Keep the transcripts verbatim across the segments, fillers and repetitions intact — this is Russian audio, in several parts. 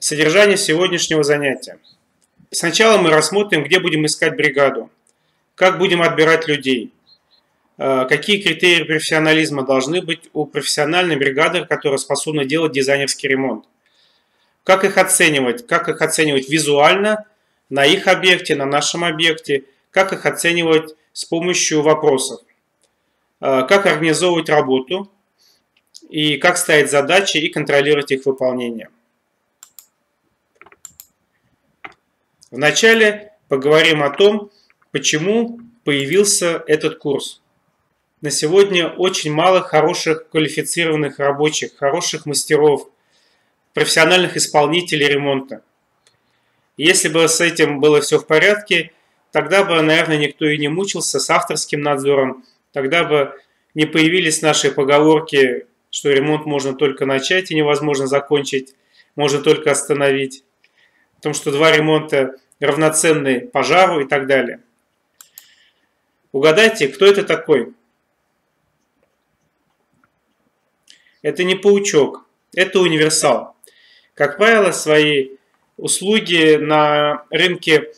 Содержание сегодняшнего занятия. Сначала мы рассмотрим, где будем искать бригаду, как будем отбирать людей, какие критерии профессионализма должны быть у профессиональной бригады, которая способна делать дизайнерский ремонт, как их оценивать, как их оценивать визуально на их объекте, на нашем объекте, как их оценивать с помощью вопросов, как организовывать работу и как ставить задачи и контролировать их выполнение. Вначале поговорим о том, почему появился этот курс. На сегодня очень мало хороших квалифицированных рабочих, хороших мастеров, профессиональных исполнителей ремонта. Если бы с этим было все в порядке, тогда бы, наверное, никто и не мучился с авторским надзором, тогда бы не появились наши поговорки, что ремонт можно только начать и невозможно закончить, можно только остановить. О том, что два ремонта равноценны пожару и так далее. Угадайте, кто это такой? Это не паучок, это универсал. Как правило, свои услуги на рынке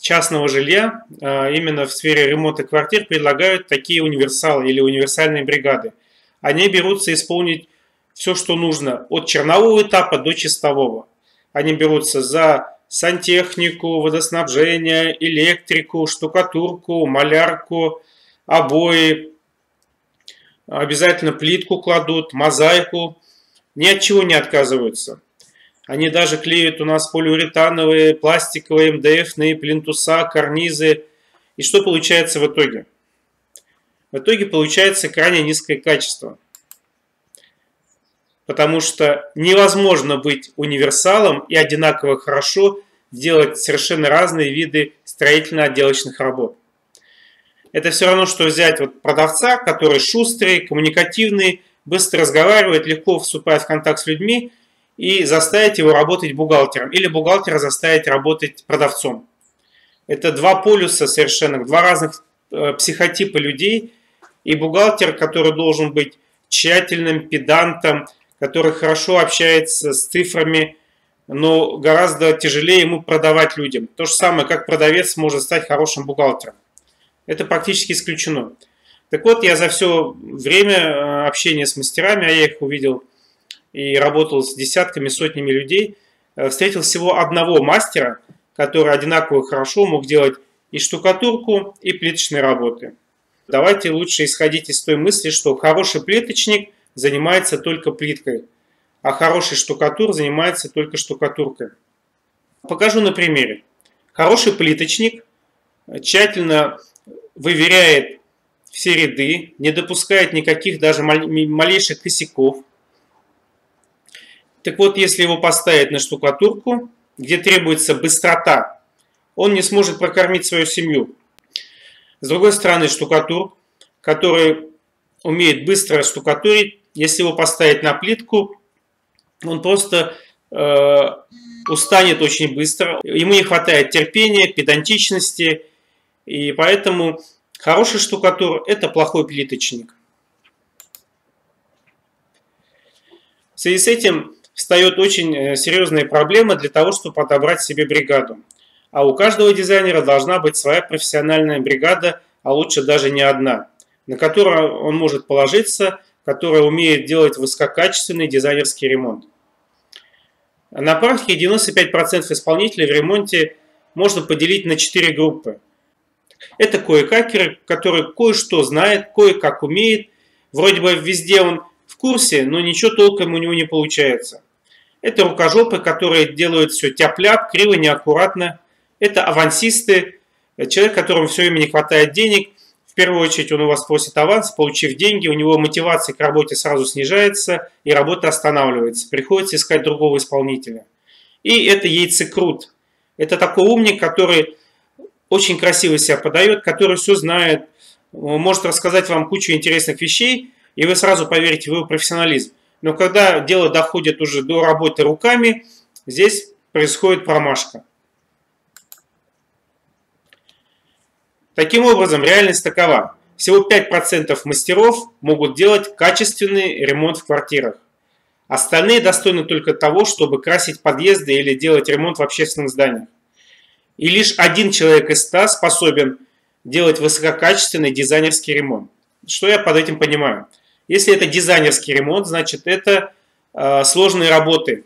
частного жилья, именно в сфере ремонта квартир, предлагают такие универсалы или универсальные бригады. Они берутся исполнить все, что нужно, от чернового этапа до чистового. Они берутся за сантехнику, водоснабжение, электрику, штукатурку, малярку, обои. Обязательно плитку кладут, мозаику. Ни от чего не отказываются. Они даже клеят у нас полиуретановые, пластиковые, эм дэ эф-ные плинтуса, карнизы. И что получается в итоге? В итоге получается крайне низкое качество. Потому что невозможно быть универсалом и одинаково хорошо делать совершенно разные виды строительно-отделочных работ. Это все равно, что взять вот продавца, который шустрый, коммуникативный, быстро разговаривает, легко вступает в контакт с людьми, и заставить его работать бухгалтером. Или бухгалтера заставить работать продавцом. Это два полюса совершенно, два разных психотипа людей. И бухгалтер, который должен быть тщательным, педантом, который хорошо общается с цифрами, но гораздо тяжелее ему продавать людям. То же самое, как продавец может стать хорошим бухгалтером. Это практически исключено. Так вот, я за все время общения с мастерами, а я их увидел и работал с десятками, сотнями людей, встретил всего одного мастера, который одинаково хорошо мог делать и штукатурку, и плиточные работы. Давайте лучше исходить из той мысли, что хороший плиточник занимается только плиткой, а хороший штукатур занимается только штукатуркой. Покажу на примере. Хороший плиточник тщательно выверяет все ряды, не допускает никаких даже малейших косяков. Так вот, если его поставить на штукатурку, где требуется быстрота, он не сможет прокормить свою семью. С другой стороны, штукатур, который умеет быстро штукатурить, если его поставить на плитку, он просто э, устанет очень быстро. Ему не хватает терпения, педантичности. И поэтому хороший штукатур – это плохой плиточник. В связи с этим встает очень серьезная проблема для того, чтобы отобрать себе бригаду. А у каждого дизайнера должна быть своя профессиональная бригада, а лучше даже не одна, на которую он может положиться, которая умеет делать высококачественный дизайнерский ремонт. На практике девяносто пять процентов исполнителей в ремонте можно поделить на четыре группы. Это кое-какеры, которые кое-что знают, кое-как умеют. Вроде бы везде он в курсе, но ничего толком у него не получается. Это рукожопы, которые делают все тяп-ляп, криво, неаккуратно. Это авансисты, человек, которому все время не хватает денег. В первую очередь он у вас просит аванс, получив деньги, у него мотивация к работе сразу снижается, и работа останавливается. Приходится искать другого исполнителя. И это яйцекрут. Это такой умник, который очень красиво себя подает, который все знает, может рассказать вам кучу интересных вещей, и вы сразу поверите в его профессионализм. Но когда дело доходит уже до работы руками, здесь происходит промашка. Таким образом, реальность такова. Всего пять процентов мастеров могут делать качественный ремонт в квартирах. Остальные достойны только того, чтобы красить подъезды или делать ремонт в общественных зданиях. И лишь один человек из ста способен делать высококачественный дизайнерский ремонт. Что я под этим понимаю? Если это дизайнерский ремонт, значит это э, сложные работы.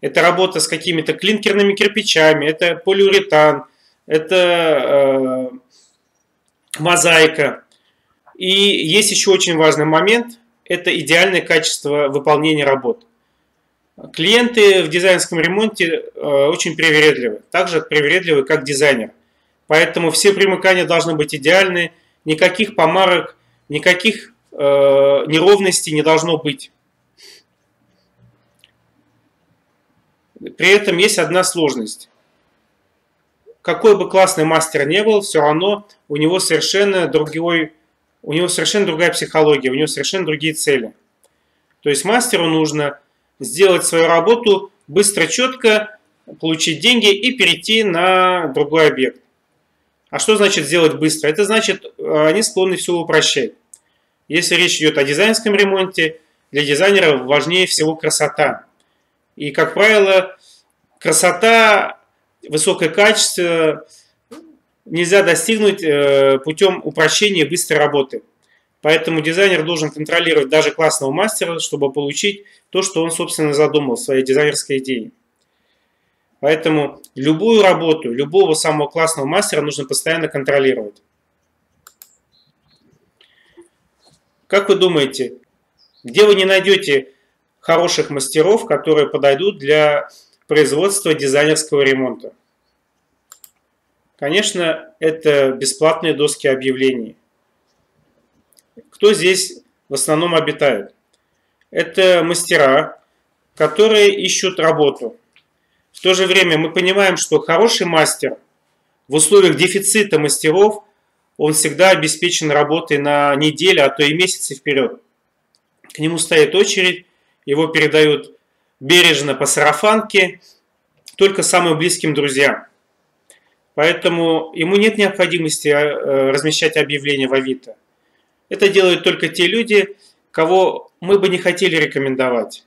Это работа с какими-то клинкерными кирпичами, это полиуретан, это э, мозаика. И есть еще очень важный момент – это идеальное качество выполнения работ. Клиенты в дизайнерском ремонте э, очень привередливы, так же привередливы, как дизайнер. Поэтому все примыкания должны быть идеальны, никаких помарок, никаких э, неровностей не должно быть. При этом есть одна сложность. Какой бы классный мастер ни был, все равно у него совершенно другой, у него совершенно другая психология, у него совершенно другие цели. То есть мастеру нужно сделать свою работу быстро, четко, получить деньги и перейти на другой объект. А что значит сделать быстро? Это значит, они склонны все упрощать. Если речь идет о дизайнерском ремонте, для дизайнера важнее всего красота. И, как правило, красота, высокое качество нельзя достигнуть путем упрощения и быстрой работы. Поэтому дизайнер должен контролировать даже классного мастера, чтобы получить то, что он, собственно, задумал в своей дизайнерской идее. Поэтому любую работу, любого самого классного мастера нужно постоянно контролировать. Как вы думаете, где вы не найдете хороших мастеров, которые подойдут для производства дизайнерского ремонта? Конечно, это бесплатные доски объявлений. Кто здесь в основном обитает? Это мастера, которые ищут работу. В то же время мы понимаем, что хороший мастер в условиях дефицита мастеров, он всегда обеспечен работой на неделю, а то и месяцы вперед. К нему стоит очередь, его передают бережно по сарафанке, только самым близким друзьям. Поэтому ему нет необходимости размещать объявления в Авито. Это делают только те люди, кого мы бы не хотели рекомендовать.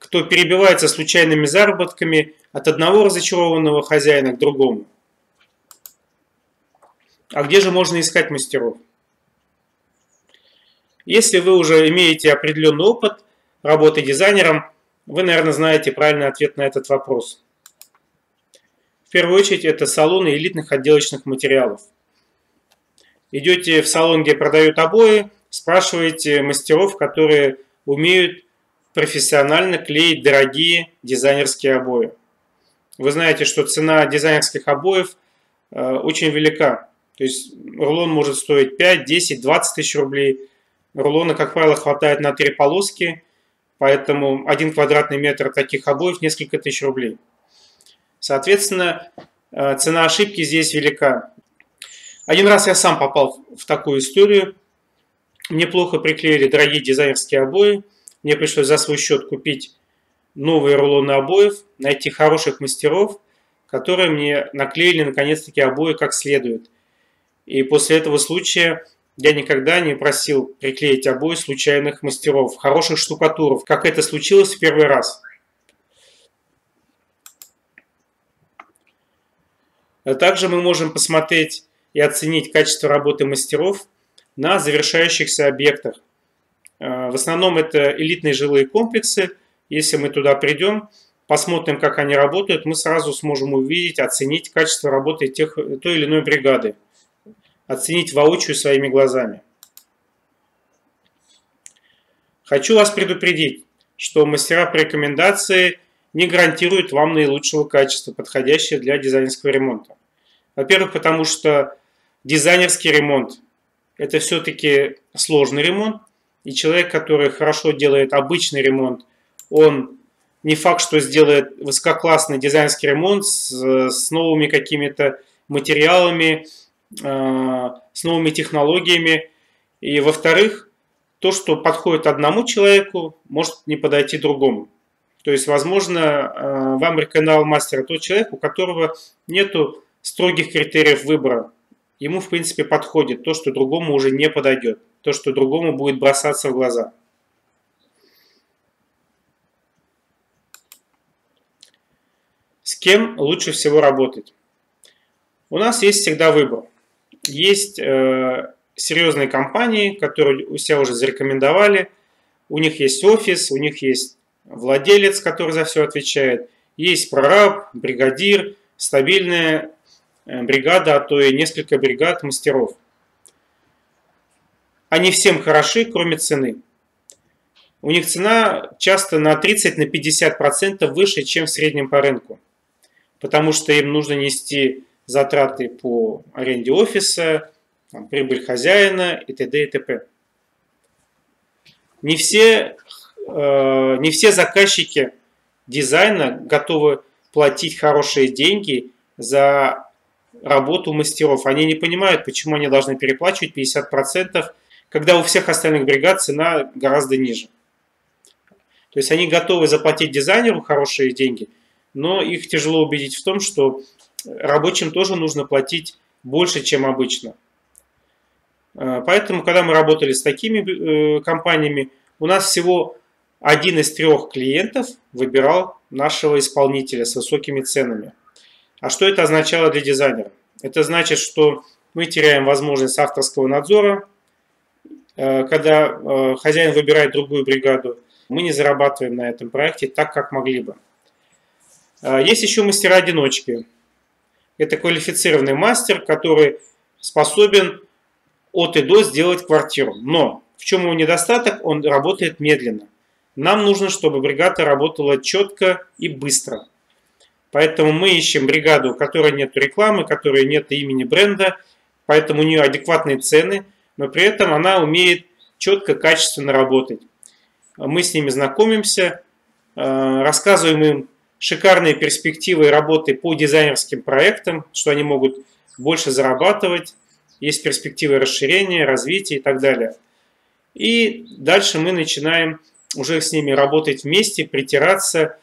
Кто перебивается случайными заработками от одного разочарованного хозяина к другому. А где же можно искать мастеров? Если вы уже имеете определенный опыт работы дизайнером, вы, наверное, знаете правильный ответ на этот вопрос. В первую очередь это салоны элитных отделочных материалов. Идете в салон, где продают обои, спрашиваете мастеров, которые умеют профессионально клеить дорогие дизайнерские обои. Вы знаете, что цена дизайнерских обоев э, очень велика. То есть рулон может стоить пять, десять, двадцать тысяч рублей. Рулона, как правило, хватает на три полоски, поэтому один квадратный метр таких обоев несколько тысяч рублей. Соответственно, э, цена ошибки здесь велика. Один раз я сам попал в такую историю. Мне плохо приклеили дорогие дизайнерские обои. Мне пришлось за свой счет купить новые рулоны обоев, найти хороших мастеров, которые мне наклеили наконец-таки обои как следует. И после этого случая я никогда не просил приклеить обои случайных мастеров, хороших штукатуров, как это случилось в первый раз. А также мы можем посмотреть и оценить качество работы мастеров на завершающихся объектах. В основном это элитные жилые комплексы. Если мы туда придем, посмотрим, как они работают, мы сразу сможем увидеть, оценить качество работы тех, той или иной бригады. Оценить воочию своими глазами. Хочу вас предупредить, что мастера по рекомендации не гарантируют вам наилучшего качества, подходящего для дизайнерского ремонта. Во-первых, потому что дизайнерский ремонт – это все-таки сложный ремонт. И человек, который хорошо делает обычный ремонт, он не факт, что сделает высококлассный дизайнерский ремонт с, с новыми какими-то материалами, э, с новыми технологиями. И, во-вторых, то, что подходит одному человеку, может не подойти другому. То есть, возможно, э, вам рекомендовал мастера тот человек, у которого нету строгих критериев выбора. Ему, в принципе, подходит то, что другому уже не подойдет, то, что другому будет бросаться в глаза. кем лучше всего работать? У нас есть всегда выбор. Есть э, серьезные компании, которые у себя уже зарекомендовали. У них есть офис, у них есть владелец, который за все отвечает. Есть прораб, бригадир, стабильная бригада, а то и несколько бригад мастеров. Они всем хороши, кроме цены. У них цена часто на тридцать-пятьдесят процентов выше, чем в среднем по рынку. Потому что им нужно нести затраты по аренде офиса, там, прибыль хозяина и т.д. и т.п. Не все, э, не все заказчики дизайна готовы платить хорошие деньги за работу мастеров. Они не понимают, почему они должны переплачивать пятьдесят процентов, когда у всех остальных бригад цена гораздо ниже. То есть они готовы заплатить дизайнеру хорошие деньги, но их тяжело убедить в том, что рабочим тоже нужно платить больше, чем обычно. Поэтому, когда мы работали с такими компаниями, у нас всего один из трех клиентов выбирал нашего исполнителя с высокими ценами. А что это означало для дизайнера? Это значит, что мы теряем возможность авторского надзора. Когда хозяин выбирает другую бригаду, мы не зарабатываем на этом проекте так, как могли бы. Есть еще мастера-одиночки. Это квалифицированный мастер, который способен от и до сделать квартиру. Но в чем его недостаток? Он работает медленно. Нам нужно, чтобы бригада работала четко и быстро. Поэтому мы ищем бригаду, у которой нет рекламы, у которой нет имени бренда, поэтому у нее адекватные цены, но при этом она умеет четко, качественно работать. Мы с ними знакомимся, рассказываем им шикарные перспективы работы по дизайнерским проектам, что они могут больше зарабатывать, есть перспективы расширения, развития и так далее. И дальше мы начинаем уже с ними работать вместе, притираться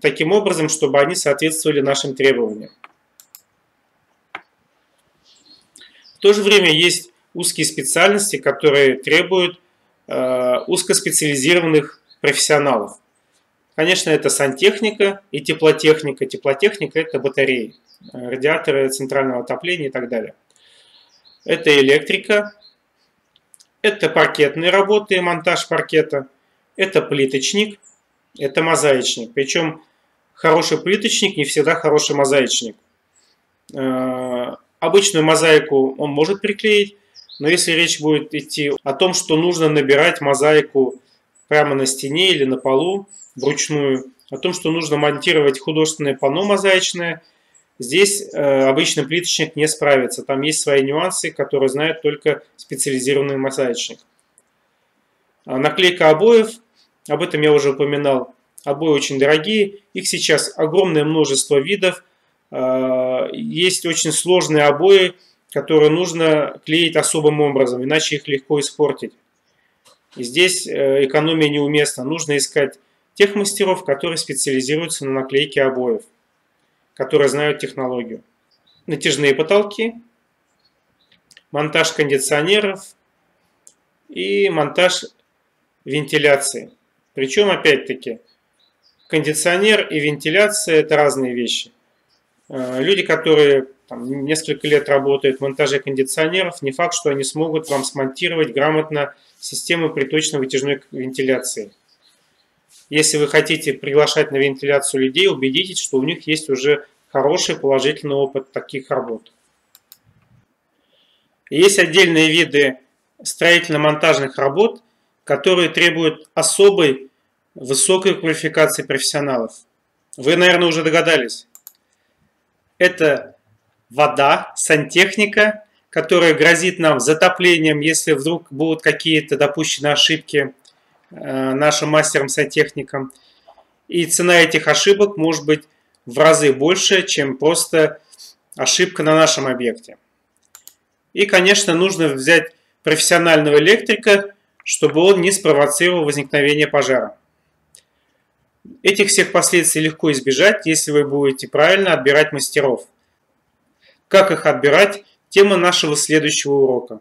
таким образом, чтобы они соответствовали нашим требованиям. В то же время есть узкие специальности, которые требуют э, узкоспециализированных профессионалов. Конечно, это сантехника и теплотехника. Теплотехника – это батареи, радиаторы центрального отопления и так далее. Это электрика, это паркетные работы и монтаж паркета, это плиточник, это мозаичник. Причем хороший плиточник не всегда хороший мозаичник. Обычную мозаику он может приклеить, но если речь будет идти о том, что нужно набирать мозаику прямо на стене или на полу вручную, о том, что нужно монтировать художественное панно мозаичное, здесь обычный плиточник не справится. Там есть свои нюансы, которые знает только специализированный мозаичник. Наклейка обоев. Об этом я уже упоминал. Обои очень дорогие. Их сейчас огромное множество видов. Есть очень сложные обои, которые нужно клеить особым образом, иначе их легко испортить. И здесь экономия неуместна. Нужно искать тех мастеров, которые специализируются на наклейке обоев, которые знают технологию. Натяжные потолки, монтаж кондиционеров и монтаж вентиляции. Причем, опять-таки, кондиционер и вентиляция – это разные вещи. Люди, которые там, несколько лет работают в монтаже кондиционеров, не факт, что они смогут вам смонтировать грамотно систему приточно-вытяжной вентиляции. Если вы хотите приглашать на вентиляцию людей, убедитесь, что у них есть уже хороший положительный опыт таких работ. Есть отдельные виды строительно-монтажных работ, которые требуют особой высокой квалификации профессионалов. Вы, наверное, уже догадались. Это вода, сантехника, которая грозит нам затоплением, если вдруг будут какие-то допущены ошибки нашим мастерам-сантехникам. И цена этих ошибок может быть в разы больше, чем просто ошибка на нашем объекте. И, конечно, нужно взять профессионального электрика, чтобы он не спровоцировал возникновение пожара. Этих всех последствий легко избежать, если вы будете правильно отбирать мастеров. Как их отбирать – тема нашего следующего урока.